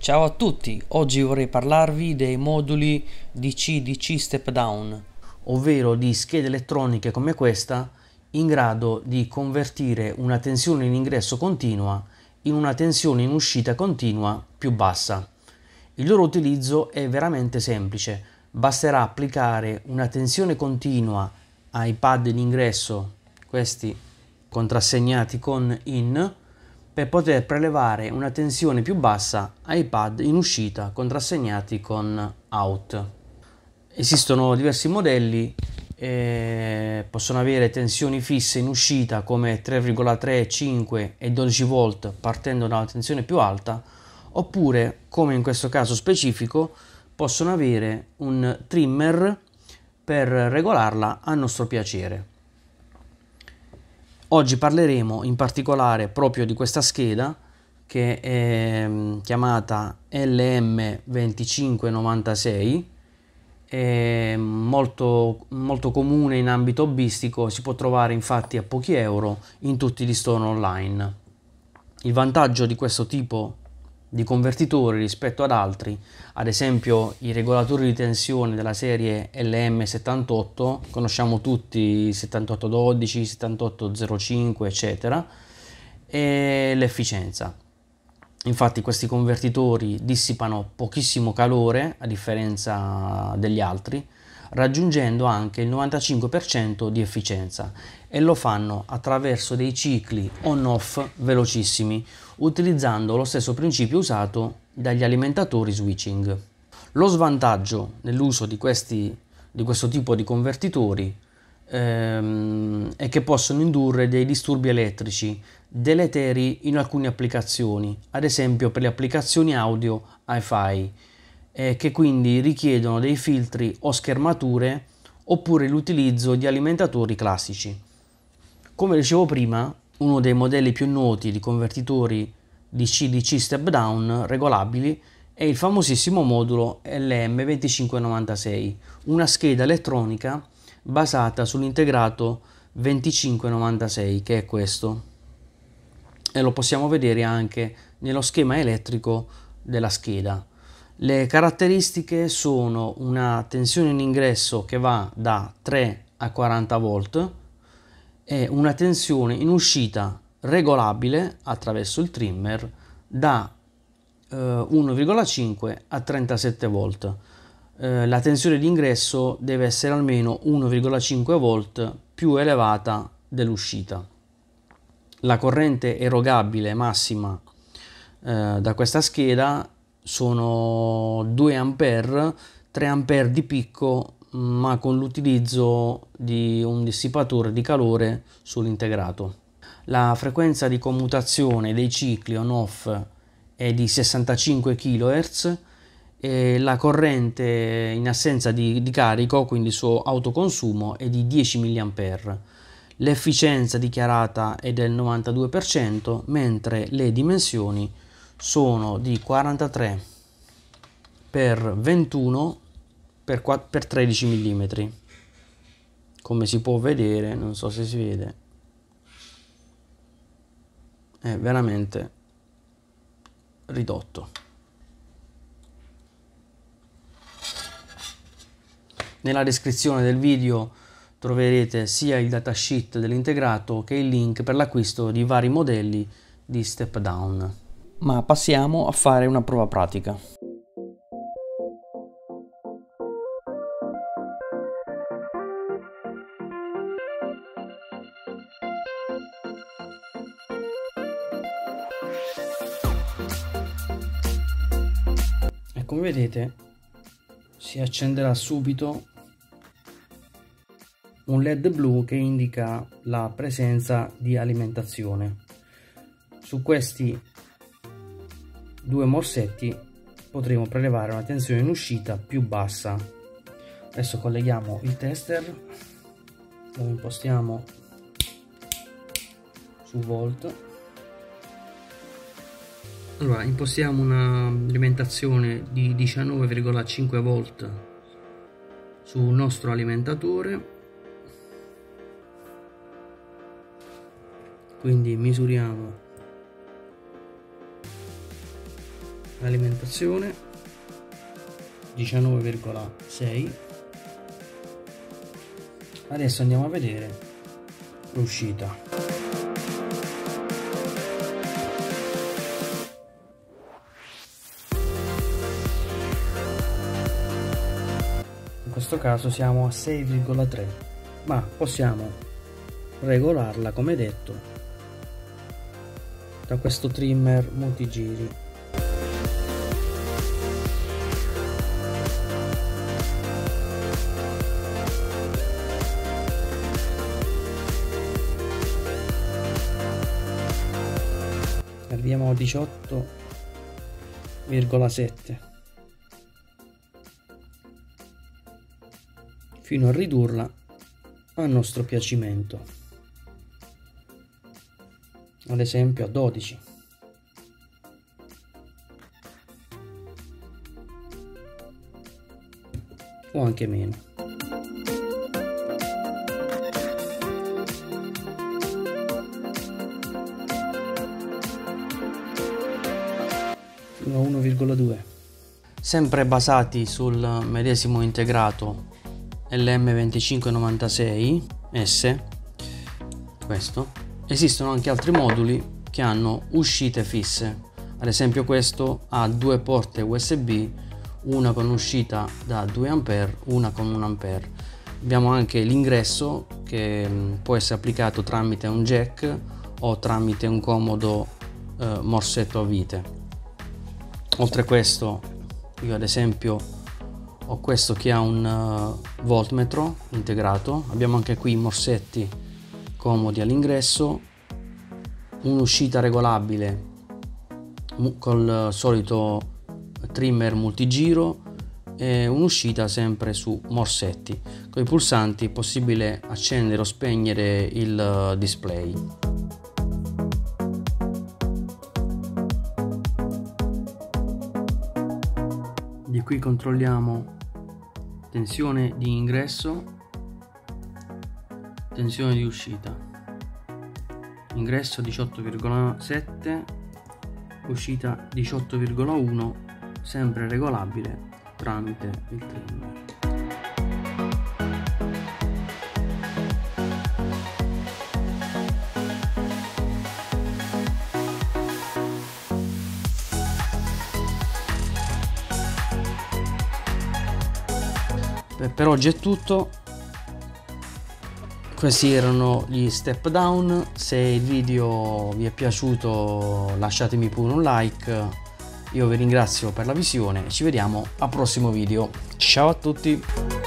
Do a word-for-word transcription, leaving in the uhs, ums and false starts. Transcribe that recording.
Ciao a tutti, oggi vorrei parlarvi dei moduli D C D C Step Down, ovvero di schede elettroniche come questa in grado di convertire una tensione in ingresso continua in una tensione in uscita continua più bassa. Il loro utilizzo è veramente semplice, basterà applicare una tensione continua ai pad di ingresso, questi contrassegnati con in, per poter prelevare una tensione più bassa ai pad in uscita contrassegnati con out. Esistono diversi modelli, eh, possono avere tensioni fisse in uscita come tre virgola tre, cinque e dodici volt partendo da una tensione più alta, oppure come in questo caso specifico possono avere un trimmer per regolarla a nostro piacere. Oggi parleremo in particolare proprio di questa scheda che è chiamata L M venticinque novantasei, è molto, molto comune in ambito hobbistico, si può trovare infatti a pochi euro in tutti gli store online. Il vantaggio di questo tipo di convertitori rispetto ad altri, ad esempio i regolatori di tensione della serie L M settantotto, conosciamo tutti settantotto dodici, settantotto zero cinque eccetera, e l'efficienza. Infatti questi convertitori dissipano pochissimo calore a differenza degli altri, raggiungendo anche il novantacinque per cento di efficienza, e lo fanno attraverso dei cicli on-off velocissimi, utilizzando lo stesso principio usato dagli alimentatori switching. Lo svantaggio nell'uso di, di questo tipo di convertitori ehm, è che possono indurre dei disturbi elettrici deleteri in alcune applicazioni, ad esempio per le applicazioni audio hi-fi, che quindi richiedono dei filtri o schermature oppure l'utilizzo di alimentatori classici. Come dicevo prima, uno dei modelli più noti di convertitori D C D C step down regolabili è il famosissimo modulo L M venticinque novantasei, una scheda elettronica basata sull'integrato venticinque novantasei, che è questo, e lo possiamo vedere anche nello schema elettrico della scheda. Le caratteristiche sono una tensione in ingresso che va da tre a quaranta volt e una tensione in uscita regolabile attraverso il trimmer da eh, uno virgola cinque a trentasette volt. Eh, la tensione di ingresso deve essere almeno uno virgola cinque volt più elevata dell'uscita. La corrente erogabile massima eh, da questa scheda sono due ampere, tre ampere di picco, ma con l'utilizzo di un dissipatore di calore sull'integrato. La frequenza di commutazione dei cicli on-off è di sessantacinque chilohertz e la corrente in assenza di, di carico, quindi il suo autoconsumo, è di dieci milliampere. L'efficienza dichiarata è del novantadue per cento, mentre le dimensioni sono di quarantatré per ventuno per tredici millimetri, come si può vedere, non so se si vede, è veramente ridotto. Nella descrizione del video troverete sia il datasheet dell'integrato che il link per l'acquisto di vari modelli di step down. Ma passiamo a fare una prova pratica. E come vedete si accenderà subito un led blu che indica la presenza di alimentazione. Su questi due morsetti potremo prelevare una tensione in uscita più bassa. Adesso colleghiamo il tester, lo impostiamo su volt. Allora, impostiamo una alimentazione di diciannove virgola cinque volt sul nostro alimentatore, quindi misuriamo alimentazione diciannove virgola sei. Adesso andiamo a vedere l'uscita. In questo caso siamo a sei virgola tre, ma possiamo regolarla come detto da questo trimmer multigiri. Abbiamo diciotto virgola sette fino a ridurla a nostro piacimento, ad esempio a dodici. O anche meno. uno virgola due. Sempre basati sul medesimo integrato L M venticinque novantasei S, questo, esistono anche altri moduli che hanno uscite fisse. Ad esempio questo ha due porte U S B, una con uscita da due ampere, una con un ampere. Abbiamo anche l'ingresso che può essere applicato tramite un jack o tramite un comodo eh, morsetto a vite. Oltre a questo, io ad esempio ho questo che ha un uh, voltmetro integrato. Abbiamo anche qui i morsetti comodi all'ingresso, un'uscita regolabile col solito trimmer multigiro e un'uscita sempre su morsetti. Con i pulsanti è possibile accendere o spegnere il uh, display. Di qui controlliamo tensione di ingresso, tensione di uscita. Ingresso diciotto virgola sette, uscita diciotto virgola uno, sempre regolabile tramite il trimmer. Per oggi è tutto, questi erano gli step down. Se il video vi è piaciuto lasciatemi pure un like, io vi ringrazio per la visione e ci vediamo al prossimo video. Ciao a tutti!